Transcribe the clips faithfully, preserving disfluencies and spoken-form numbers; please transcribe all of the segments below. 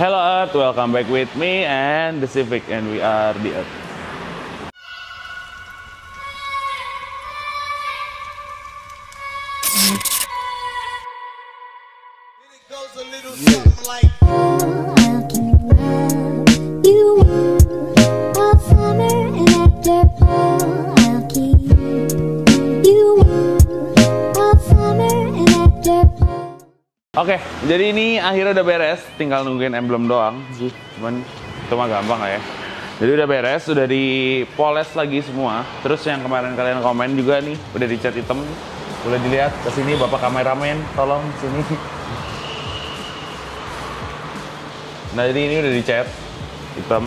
Hello Earth, welcome back with me and the Civic, and we are the Earth. Oke, jadi ini akhirnya udah beres, tinggal nungguin emblem doang. Cuman itu mah gampang lah ya. Jadi udah beres, udah dipoles lagi semua. Terus yang kemarin kalian komen juga nih, udah dicat hitam. Boleh dilihat ke sini, Bapak kameramen, tolong sini. Nah, jadi ini udah dicat hitam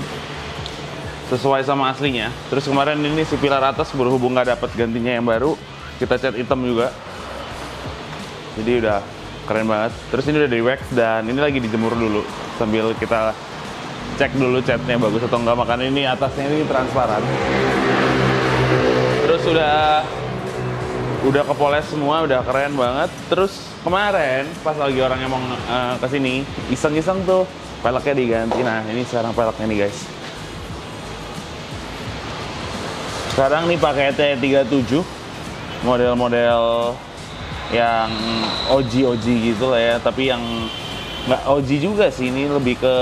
sesuai sama aslinya. Terus kemarin ini si pilar atas berhubung nggak dapat gantinya yang baru, kita cat hitam juga. Jadi udah keren banget. Terus ini udah di wax dan ini lagi dijemur dulu sambil kita cek dulu catnya bagus atau enggak, makanya ini atasnya ini transparan. Terus udah udah kepoles semua, udah keren banget. Terus kemarin pas lagi orang emang uh, kesini iseng-iseng tuh peleknya diganti. Nah ini sekarang peleknya nih guys. Sekarang nih pakai T E tiga tujuh model-model yang O G O G gitu lah ya, tapi yang nggak O G juga sih, ini lebih ke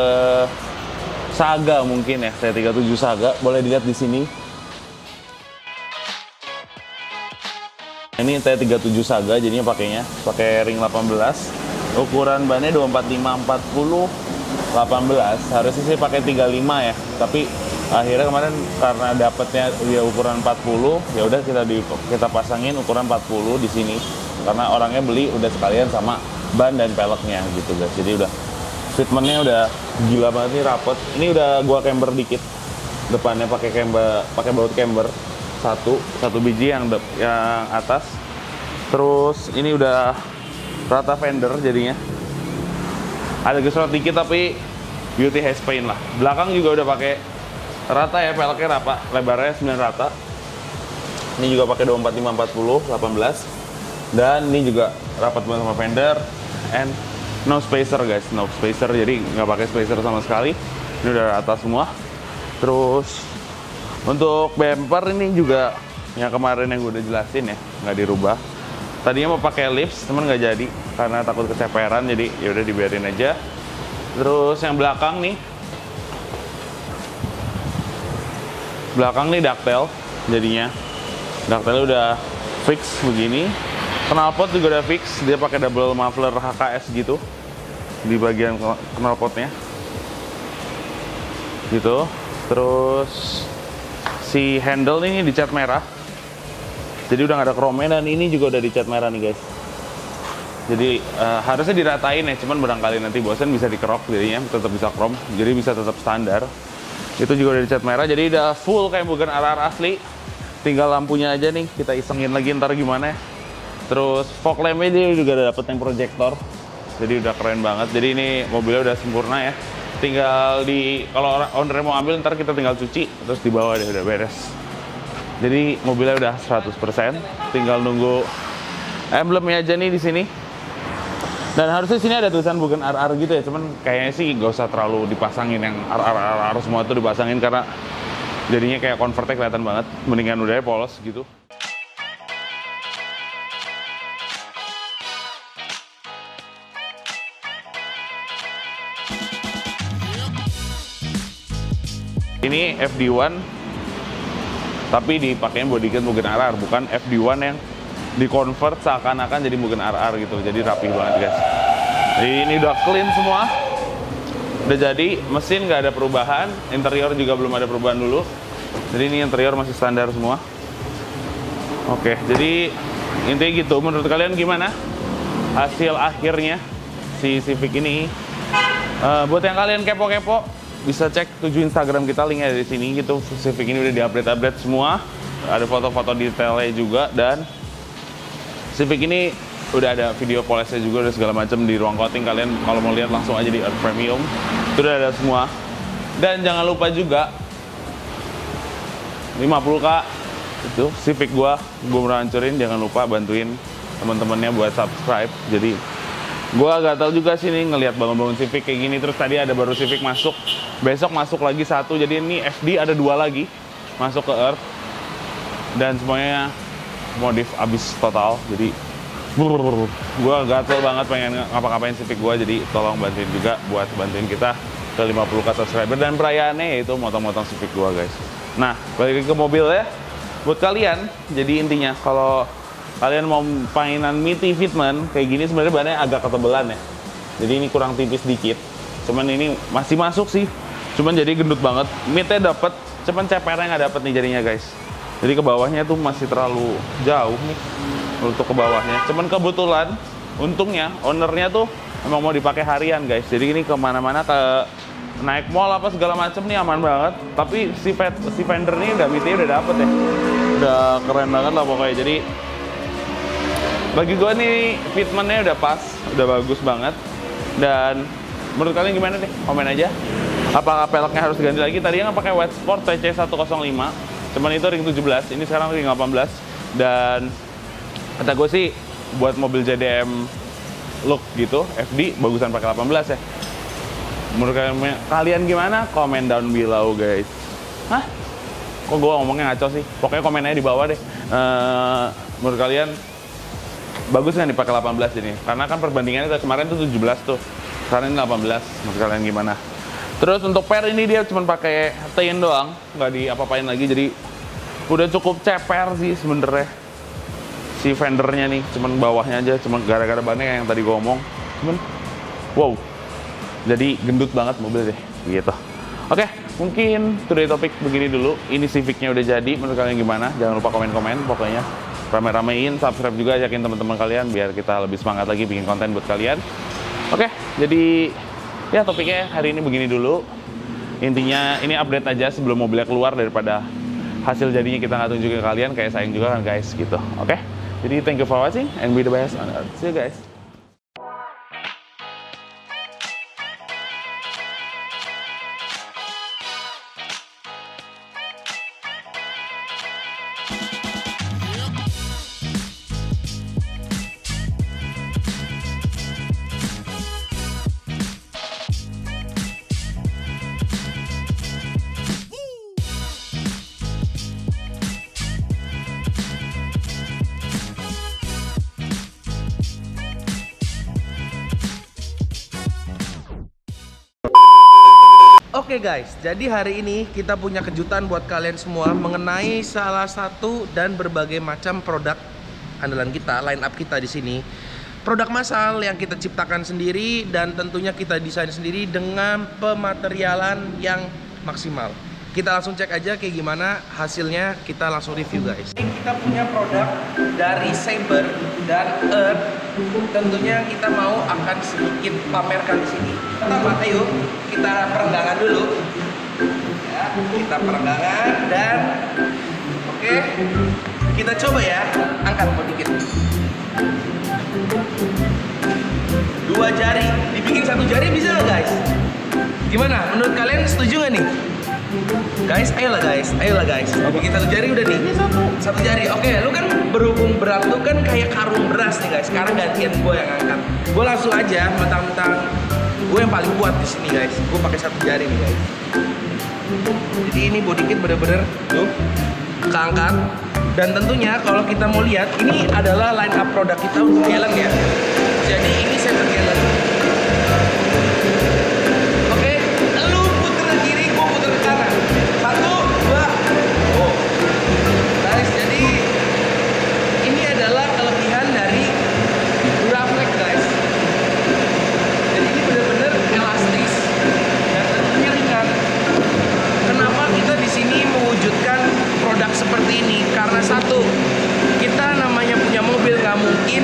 Saga mungkin ya, T E tiga tujuh Saga, boleh dilihat di sini. Ini T E tiga tujuh Saga jadinya pakainya, pakai ring delapan belas, ukuran bannya dua empat lima empat nol delapan belas, harusnya sih pakai tiga puluh lima ya, tapi akhirnya kemarin karena dapatnya dia ukuran empat puluh, ya udah kita di, kita pasangin ukuran empat puluh di sini. Karena orangnya beli udah sekalian sama ban dan peleknya gitu guys. Jadi udah fitmentnya udah gila banget nih, rapet. Ini udah gua camber dikit. Depannya pakai camber, pakai baut camber satu, satu biji yang dep, yang atas. Terus ini udah rata fender jadinya. Ada geser dikit tapi beauty has pain lah. Belakang juga udah pakai rata ya, peleknya rata, lebarnya sembilan rata. Ini juga pakai dua empat lima empat nol delapan belas. Dan ini juga rapat banget sama fender, and no spacer guys, no spacer, jadi nggak pakai spacer sama sekali. Ini udah rata semua. Terus untuk bumper ini juga yang kemarin yang gue udah jelasin ya, nggak dirubah. Tadinya mau pakai lips, cuman nggak jadi karena takut keceperan, jadi ya udah dibiarin aja. Terus yang belakang nih, belakang nih ductile jadinya, ductile udah fix begini. Knalpot juga udah fix, dia pakai double muffler H K S gitu di bagian knalpotnya gitu. Terus si handle ini dicat merah, jadi udah nggak ada kromnya, dan ini juga udah dicat merah nih guys. Jadi uh, harusnya diratain ya, cuman barangkali nanti bosen bisa dikerok, jadinya tetap bisa krom, jadi bisa tetap standar. Itu juga udah dicat merah, jadi udah full kayak Mugen R R asli. Tinggal lampunya aja nih, kita isengin lagi ntar gimana ya. Terus fog lampnya dia juga udah dapet yang proyektor, jadi udah keren banget. Jadi ini mobilnya udah sempurna ya, tinggal di, kalau owner mau ambil ntar kita tinggal cuci terus dibawa deh, udah beres. Jadi mobilnya udah seratus persen, tinggal nunggu emblemnya aja nih di sini. Dan harusnya sini ada tulisan Mugen R R gitu ya, cuman kayaknya sih gak usah terlalu dipasangin yang R R R R semua tuh dipasangin, karena jadinya kayak convertnya kelihatan banget, mendingan udah polos gitu. Ini F D one, tapi dipakainya bodykit Mugen R R, bukan F D one yang dikonvert seakan-akan jadi Mugen R R gitu. Jadi rapih banget guys. Jadi ini udah clean semua, udah jadi, mesin nggak ada perubahan, interior juga belum ada perubahan dulu. Jadi ini interior masih standar semua. Oke, jadi intinya gitu. Menurut kalian gimana hasil akhirnya si Civic ini? Uh, buat yang kalian kepo-kepo, bisa cek tujuh Instagram kita, linknya ada di sini gitu. Civic ini udah diupdate-update semua, ada foto-foto detailnya juga, dan Civic ini udah ada video polesnya juga, udah segala macam di ruang coating. Kalian kalau mau lihat langsung aja di Earth Premium, itu udah ada semua. Dan jangan lupa juga lima puluh K itu Civic gua, gua mau hancurin, jangan lupa bantuin teman-temannya buat subscribe. Jadi Gua gatel juga sih nih ngelihat bangun-bangun Civic kayak gini. Terus tadi ada baru Civic masuk, besok masuk lagi satu. Jadi ini F D ada dua lagi masuk ke Earth. Dan semuanya modif abis total. Jadi gue gatel banget pengen ngapa-ngapain Civic gue, jadi tolong bantuin juga buat bantuin kita ke lima puluh k subscriber dan perayaannya yaitu motong-motong Civic gue guys. Nah, balik ke mobil ya buat kalian. Jadi intinya kalau kalian mau mainan midi fitment kayak gini, sebenarnya bahannya agak ketebelan ya, jadi ini kurang tipis dikit, cuman ini masih masuk sih, cuman jadi gendut banget. Midnya dapet, cuman cepernya nggak dapet nih jadinya guys. Jadi ke bawahnya tuh masih terlalu jauh nih untuk ke bawahnya. Cuman kebetulan, untungnya ownernya tuh emang mau dipakai harian guys. Jadi ini kemana-mana ke naik mall apa segala macem nih aman banget. Tapi si pet, si fender ini udah mitnya udah dapet ya, udah keren banget lah pokoknya. Jadi bagi gue nih fitmentnya udah pas, udah bagus banget. Dan menurut kalian gimana nih? Komen aja. Apakah peleknya harus ganti lagi? Tadinya pakai White Sport T C seratus lima, cuman itu ring tujuh belas, ini sekarang ring delapan belas. Dan kata gue sih buat mobil J D M look gitu, F D bagusan pakai delapan belas ya. Menurut kalian gimana? Komen down below guys. Hah? Kok gue ngomongnya ngaco sih? Pokoknya komennya di bawah deh. Uh, menurut kalian bagus nggak dipakai delapan belas ini? Karena kan perbandingannya kemarin tuh tujuh belas tuh, sekarang ini delapan belas. Menurut kalian gimana? Terus untuk per ini dia cuma pakai tein doang, nggak diapa-apain lagi. Jadi udah cukup ceper sih sebenernya si fendernya nih, cuman bawahnya aja, cuman gara-gara bannya yang tadi gue ngomong, cuman wow, jadi gendut banget mobil deh, gitu. Oke, mungkin today topik begini dulu. Ini Civicnya udah jadi, menurut kalian gimana? Jangan lupa komen-komen, pokoknya rame-ramein, subscribe juga, ajakin teman-teman kalian biar kita lebih semangat lagi bikin konten buat kalian. Oke, jadi ya topiknya hari ini begini dulu. Intinya ini update aja sebelum mobilnya keluar, daripada hasil jadinya kita nggak tunjukin ke kalian, kayak sayang juga kan guys, gitu. Oke. Jadi, thank you for watching and be the best on Earth. See you guys. Oke guys, jadi hari ini kita punya kejutan buat kalian semua mengenai salah satu dan berbagai macam produk andalan kita, line up kita di sini. Produk massal yang kita ciptakan sendiri dan tentunya kita desain sendiri dengan pematerialan yang maksimal. Kita langsung cek aja kayak gimana hasilnya, kita langsung review guys. Kita punya produk dari Saber dan Earth. Tentunya kita mau akan sedikit pamerkan di sini. Pertama, ayo kita perenggangan dulu ya, kita perenggangan dan oke okay, kita coba ya, angkat mau dikit, dua jari dibikin satu jari bisa nggak guys? Gimana? Menurut kalian setuju nggak nih? Guys, ayolah guys, ayolah guys, bikin satu jari udah nih, satu, satu jari, oke okay, lu kan berhubung berat lu kan kayak karung beras nih guys, sekarang gantian gue yang angkat, gue langsung aja mentang-mentang gue yang paling kuat di sini guys, gue pakai satu jari nih guys. Jadi ini body kit bener-bener tuh keangkat. Dan tentunya kalau kita mau lihat ini adalah line up produk kita untuk gallon ya. Jadi ini center gallon. Oke, lu puter ke kiri, gue puter ke kanan. Satu, dua, oh. Guys, jadi ini adalah kelebihan dari Duraflex guys. Elastis dan tentunya ringan. Kenapa kita di sini mewujudkan produk seperti ini? Karena satu, kita namanya punya mobil nggak mungkin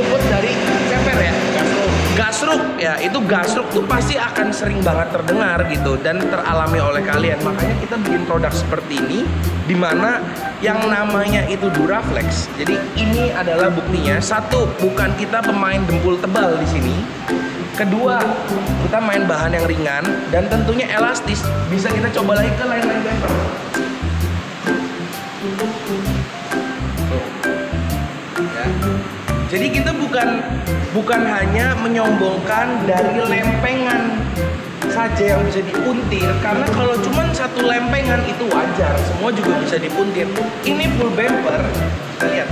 luput dari ceper ya, gasruk. Gasruk ya, itu gasruk tuh pasti akan sering banget terdengar gitu dan teralami oleh kalian. Makanya kita bikin produk seperti ini, dimana yang namanya itu Duraflex. Jadi ini adalah buktinya. Satu, bukan kita pemain dempul tebal di sini. Kedua, kita main bahan yang ringan dan tentunya elastis. Bisa kita coba lagi ke lain-lain bumper. Ya. Jadi kita bukan bukan hanya menyombongkan dari lempengan saja yang bisa dipuntir, karena kalau cuma satu lempengan itu wajar, semua juga bisa dipuntir. Ini full bumper, kita lihat.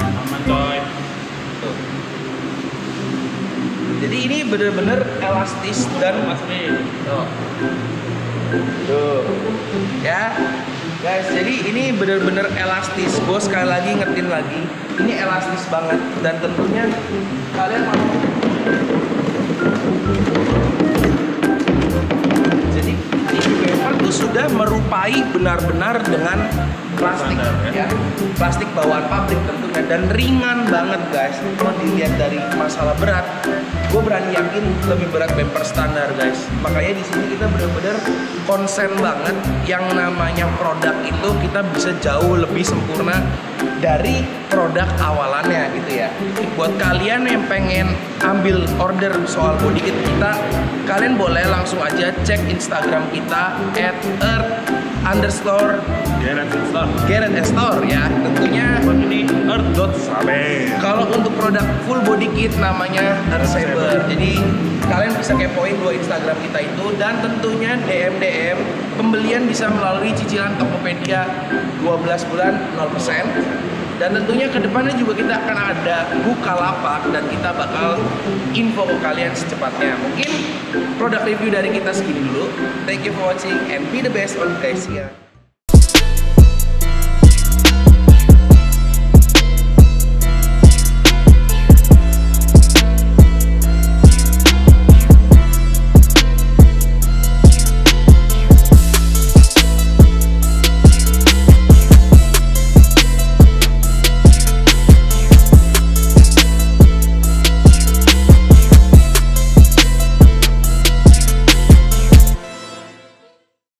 Aman coy. Tuh. Jadi ini bener-bener elastis dan pasti. Tuh. Tuh. Ya. Guys, jadi ini bener-bener elastis. Gue sekali lagi ngetin lagi, ini elastis banget dan tentunya kalian mau. Jadi ini bumper tuh sudah merupai benar-benar dengan plastik, ya, plastik bawaan pabrik tentunya, dan ringan banget guys. Kalau dilihat dari masalah berat, gue berani yakin lebih berat bumper standar guys. Makanya di sini kita benar-benar konsen banget yang namanya produk itu kita bisa jauh lebih sempurna dari produk awalannya gitu ya. Buat kalian yang pengen ambil order soal body kit kita, kalian boleh langsung aja cek Instagram kita at earth underscore Garrett Store, ya, tentunya ini Earth Saber. Kalau untuk produk full body kit namanya Earth Saber. Jadi kalian bisa kepoin dua Instagram kita itu, dan tentunya D M D M pembelian bisa melalui cicilan Tokopedia dua belas bulan nol persen. Dan tentunya kedepannya juga kita akan ada Bukalapak, dan kita bakal info ke kalian secepatnya. Mungkin produk review dari kita segini dulu. Thank you for watching and be the best on T C one nol nol lima.